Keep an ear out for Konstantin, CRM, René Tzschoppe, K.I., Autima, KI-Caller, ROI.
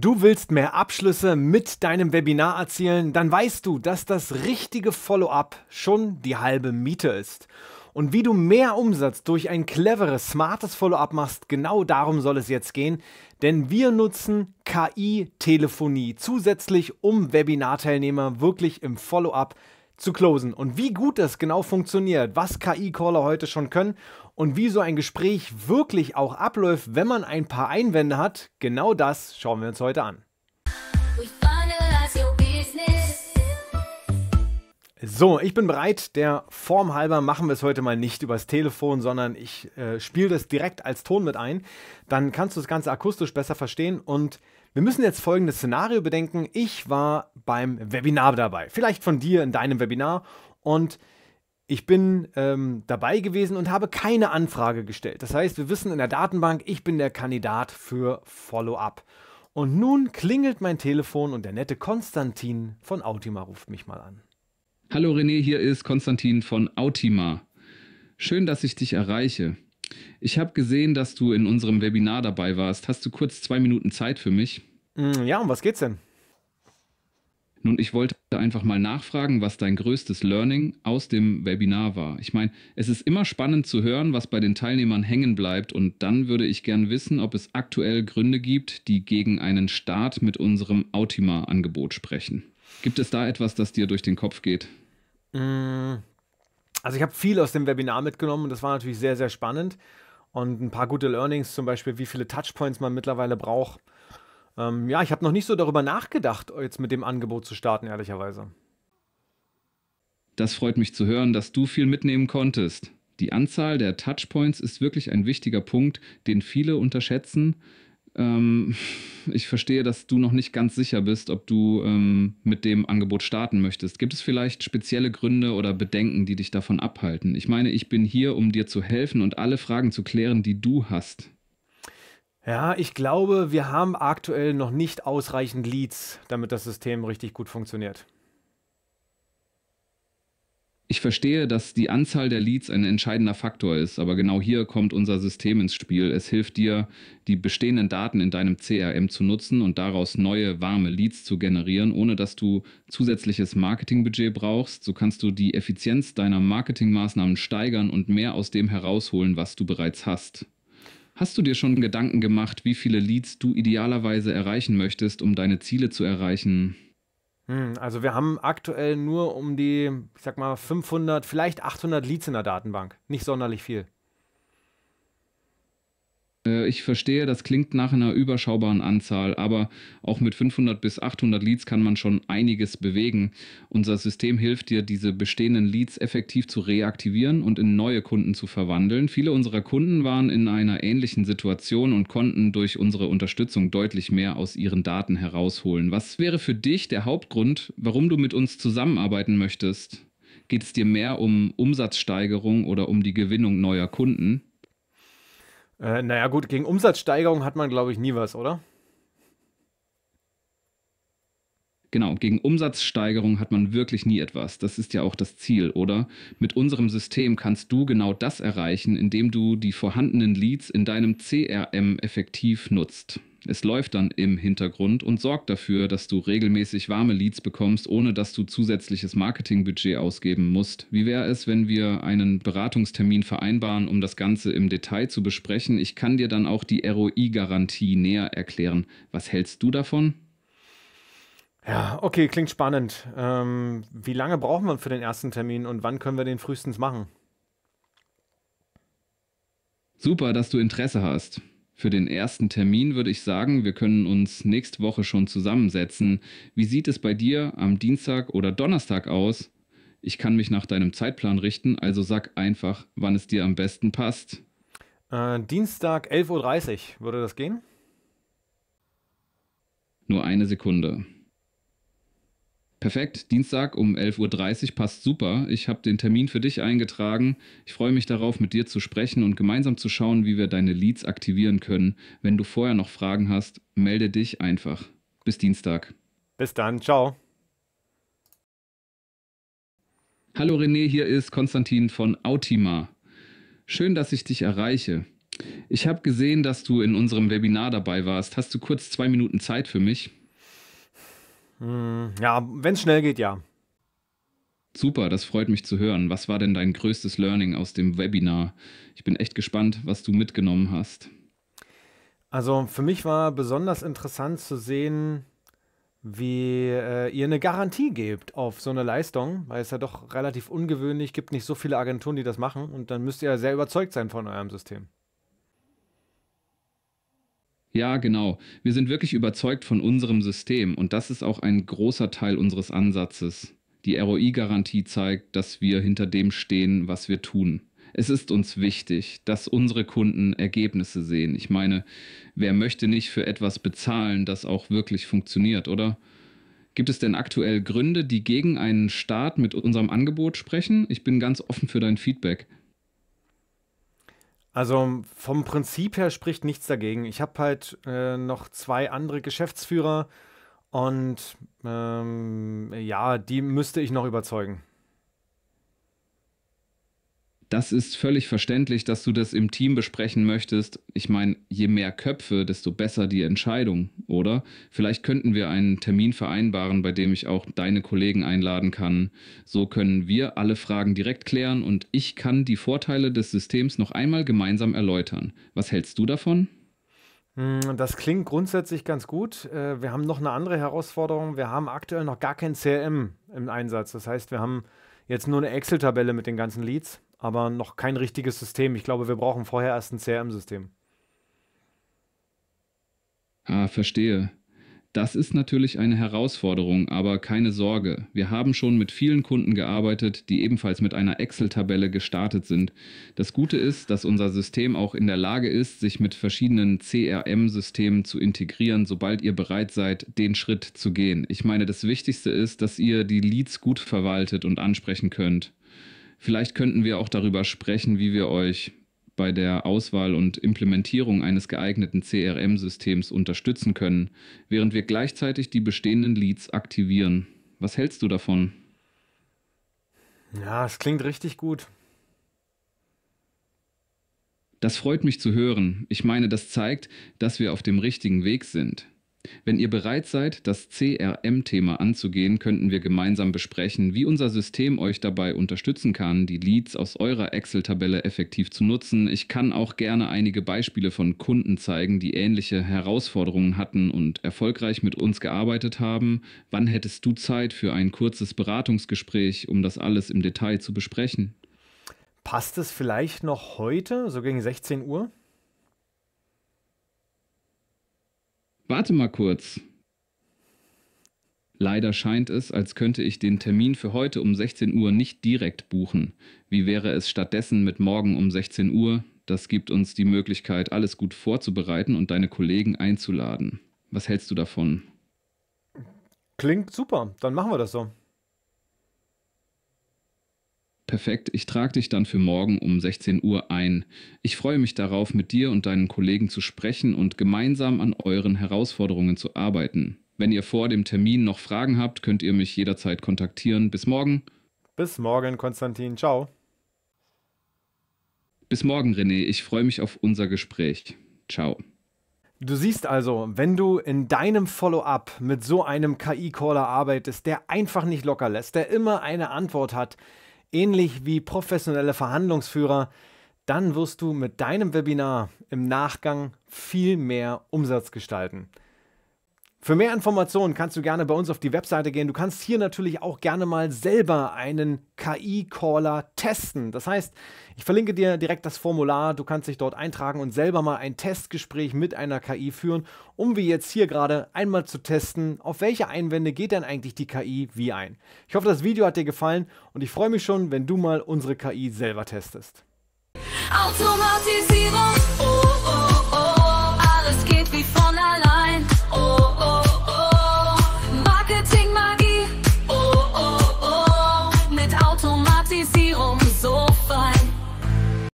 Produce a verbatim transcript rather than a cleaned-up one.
Du willst mehr Abschlüsse mit deinem Webinar erzielen, dann weißt du, dass das richtige Follow-up schon die halbe Miete ist. Und wie du mehr Umsatz durch ein cleveres, smartes Follow-up machst, genau darum soll es jetzt gehen, denn wir nutzen K I-Telefonie zusätzlich, um Webinarteilnehmer wirklich im Follow-up zu closen. Und wie gut das genau funktioniert, was K I-Caller heute schon können und wie so ein Gespräch wirklich auch abläuft, wenn man ein paar Einwände hat, genau das schauen wir uns heute an. So, ich bin bereit. Der Form halber machen wir es heute mal nicht übers Telefon, sondern ich äh, spiele das direkt als Ton mit ein. Dann kannst du das Ganze akustisch besser verstehen und wir müssen jetzt folgendes Szenario bedenken. Ich war beim Webinar dabei, vielleicht von dir in deinem Webinar, und ich bin ähm, dabei gewesen und habe keine Anfrage gestellt. Das heißt, wir wissen in der Datenbank, ich bin der Kandidat für Follow-up. Und nun klingelt mein Telefon und der nette Konstantin von Autima ruft mich mal an. Hallo René, hier ist Konstantin von Autima. Schön, dass ich dich erreiche. Ich habe gesehen, dass du in unserem Webinar dabei warst. Hast du kurz zwei Minuten Zeit für mich? Ja, um was geht's denn? Nun, ich wollte einfach mal nachfragen, was dein größtes Learning aus dem Webinar war. Ich meine, es ist immer spannend zu hören, was bei den Teilnehmern hängen bleibt. Und dann würde ich gern wissen, ob es aktuell Gründe gibt, die gegen einen Start mit unserem Autima-Angebot sprechen. Gibt es da etwas, das dir durch den Kopf geht? Mmh. Also ich habe viel aus dem Webinar mitgenommen und das war natürlich sehr, sehr spannend und ein paar gute Learnings, zum Beispiel wie viele Touchpoints man mittlerweile braucht. Ähm, ja, ich habe noch nicht so darüber nachgedacht, jetzt mit dem Angebot zu starten, ehrlicherweise. Das freut mich zu hören, dass du viel mitnehmen konntest. Die Anzahl der Touchpoints ist wirklich ein wichtiger Punkt, den viele unterschätzen. Ähm, ich verstehe, dass du noch nicht ganz sicher bist, ob du ähm, mit dem Angebot starten möchtest. Gibt es vielleicht spezielle Gründe oder Bedenken, die dich davon abhalten? Ich meine, ich bin hier, um dir zu helfen und alle Fragen zu klären, die du hast. Ja, ich glaube, wir haben aktuell noch nicht ausreichend Leads, damit das System richtig gut funktioniert. Ich verstehe, dass die Anzahl der Leads ein entscheidender Faktor ist, aber genau hier kommt unser System ins Spiel. Es hilft dir, die bestehenden Daten in deinem C R M zu nutzen und daraus neue, warme Leads zu generieren, ohne dass du zusätzliches Marketingbudget brauchst. So kannst du die Effizienz deiner Marketingmaßnahmen steigern und mehr aus dem herausholen, was du bereits hast. Hast du dir schon Gedanken gemacht, wie viele Leads du idealerweise erreichen möchtest, um deine Ziele zu erreichen? Also wir haben aktuell nur um die, ich sag mal, fünfhundert, vielleicht achthundert Leads in der Datenbank. Nicht sonderlich viel. Äh, ich verstehe, das klingt nach einer überschaubaren Anzahl, aber auch mit fünfhundert bis achthundert Leads kann man schon einiges bewegen. Unser System hilft dir, diese bestehenden Leads effektiv zu reaktivieren und in neue Kunden zu verwandeln. Viele unserer Kunden waren in einer ähnlichen Situation und konnten durch unsere Unterstützung deutlich mehr aus ihren Daten herausholen. Was wäre für dich der Hauptgrund, warum du mit uns zusammenarbeiten möchtest? Geht es dir mehr um Umsatzsteigerung oder um die Gewinnung neuer Kunden? Äh, naja gut, gegen Umsatzsteigerung hat man, glaube ich, nie was, oder? Genau, gegen Umsatzsteigerung hat man wirklich nie etwas. Das ist ja auch das Ziel, oder? Mit unserem System kannst du genau das erreichen, indem du die vorhandenen Leads in deinem C R M effektiv nutzt. Es läuft dann im Hintergrund und sorgt dafür, dass du regelmäßig warme Leads bekommst, ohne dass du zusätzliches Marketingbudget ausgeben musst. Wie wäre es, wenn wir einen Beratungstermin vereinbaren, um das Ganze im Detail zu besprechen? Ich kann dir dann auch die R O I-Garantie näher erklären. Was hältst du davon? Ja, okay, klingt spannend. Ähm, wie lange brauchen wir für den ersten Termin und wann können wir den frühestens machen? Super, dass du Interesse hast. Für den ersten Termin würde ich sagen, wir können uns nächste Woche schon zusammensetzen. Wie sieht es bei dir am Dienstag oder Donnerstag aus? Ich kann mich nach deinem Zeitplan richten, also sag einfach, wann es dir am besten passt. Äh, Dienstag elf Uhr dreißig, würde das gehen? Nur eine Sekunde. Perfekt, Dienstag um elf Uhr dreißig passt super. Ich habe den Termin für dich eingetragen. Ich freue mich darauf, mit dir zu sprechen und gemeinsam zu schauen, wie wir deine Leads aktivieren können. Wenn du vorher noch Fragen hast, melde dich einfach. Bis Dienstag. Bis dann, ciao. Hallo René, hier ist Konstantin von Autima. Schön, dass ich dich erreiche. Ich habe gesehen, dass du in unserem Webinar dabei warst. Hast du kurz zwei Minuten Zeit für mich? Ja, wenn es schnell geht, ja. Super, das freut mich zu hören. Was war denn dein größtes Learning aus dem Webinar? Ich bin echt gespannt, was du mitgenommen hast. Also für mich war besonders interessant zu sehen, wie äh, ihr eine Garantie gebt auf so eine Leistung, weil es ja doch relativ ungewöhnlich, gibt nicht so viele Agenturen, die das machen, und dann müsst ihr ja sehr überzeugt sein von eurem System. Ja, genau. Wir sind wirklich überzeugt von unserem System, und das ist auch ein großer Teil unseres Ansatzes. Die R O I-Garantie zeigt, dass wir hinter dem stehen, was wir tun. Es ist uns wichtig, dass unsere Kunden Ergebnisse sehen. Ich meine, wer möchte nicht für etwas bezahlen, das auch wirklich funktioniert, oder? Gibt es denn aktuell Gründe, die gegen einen Start mit unserem Angebot sprechen? Ich bin ganz offen für dein Feedback. Also vom Prinzip her spricht nichts dagegen. Ich habe halt äh, noch zwei andere Geschäftsführer und ähm, ja, die müsste ich noch überzeugen. Das ist völlig verständlich, dass du das im Team besprechen möchtest. Ich meine, je mehr Köpfe, desto besser die Entscheidung, oder? Vielleicht könnten wir einen Termin vereinbaren, bei dem ich auch deine Kollegen einladen kann. So können wir alle Fragen direkt klären und ich kann die Vorteile des Systems noch einmal gemeinsam erläutern. Was hältst du davon? Das klingt grundsätzlich ganz gut. Wir haben noch eine andere Herausforderung. Wir haben aktuell noch gar kein C R M im Einsatz. Das heißt, wir haben jetzt nur eine Excel-Tabelle mit den ganzen Leads, aber noch kein richtiges System. Ich glaube, wir brauchen vorher erst ein C R M-System. Ah, verstehe. Das ist natürlich eine Herausforderung, aber keine Sorge. Wir haben schon mit vielen Kunden gearbeitet, die ebenfalls mit einer Excel-Tabelle gestartet sind. Das Gute ist, dass unser System auch in der Lage ist, sich mit verschiedenen C R M-Systemen zu integrieren, sobald ihr bereit seid, den Schritt zu gehen. Ich meine, das Wichtigste ist, dass ihr die Leads gut verwaltet und ansprechen könnt. Vielleicht könnten wir auch darüber sprechen, wie wir euch bei der Auswahl und Implementierung eines geeigneten C R M-Systems unterstützen können, während wir gleichzeitig die bestehenden Leads aktivieren. Was hältst du davon? Ja, es klingt richtig gut. Das freut mich zu hören. Ich meine, das zeigt, dass wir auf dem richtigen Weg sind. Wenn ihr bereit seid, das C R M-Thema anzugehen, könnten wir gemeinsam besprechen, wie unser System euch dabei unterstützen kann, die Leads aus eurer Excel-Tabelle effektiv zu nutzen. Ich kann auch gerne einige Beispiele von Kunden zeigen, die ähnliche Herausforderungen hatten und erfolgreich mit uns gearbeitet haben. Wann hättest du Zeit für ein kurzes Beratungsgespräch, um das alles im Detail zu besprechen? Passt es vielleicht noch heute, so gegen sechzehn Uhr? Warte mal kurz. Leider scheint es, als könnte ich den Termin für heute um sechzehn Uhr nicht direkt buchen. Wie wäre es stattdessen mit morgen um sechzehn Uhr? Das gibt uns die Möglichkeit, alles gut vorzubereiten und deine Kollegen einzuladen. Was hältst du davon? Klingt super, dann machen wir das so. Perfekt, ich trage dich dann für morgen um sechzehn Uhr ein. Ich freue mich darauf, mit dir und deinen Kollegen zu sprechen und gemeinsam an euren Herausforderungen zu arbeiten. Wenn ihr vor dem Termin noch Fragen habt, könnt ihr mich jederzeit kontaktieren. Bis morgen. Bis morgen, Konstantin. Ciao. Bis morgen, René. Ich freue mich auf unser Gespräch. Ciao. Du siehst also, wenn du in deinem Follow-up mit so einem K I-Caller arbeitest, der einfach nicht locker lässt, der immer eine Antwort hat, ähnlich wie professionelle Verhandlungsführer, dann wirst du mit deinem Webinar im Nachgang viel mehr Umsatz gestalten. Für mehr Informationen kannst du gerne bei uns auf die Webseite gehen. Du kannst hier natürlich auch gerne mal selber einen K I-Caller testen. Das heißt, ich verlinke dir direkt das Formular. Du kannst dich dort eintragen und selber mal ein Testgespräch mit einer K I führen, um wie jetzt hier gerade einmal zu testen, auf welche Einwände geht denn eigentlich die K I wie ein. Ich hoffe, das Video hat dir gefallen und ich freue mich schon, wenn du mal unsere K I selber testest. Automatisierung, oh, oh, oh, alles geht wie vor.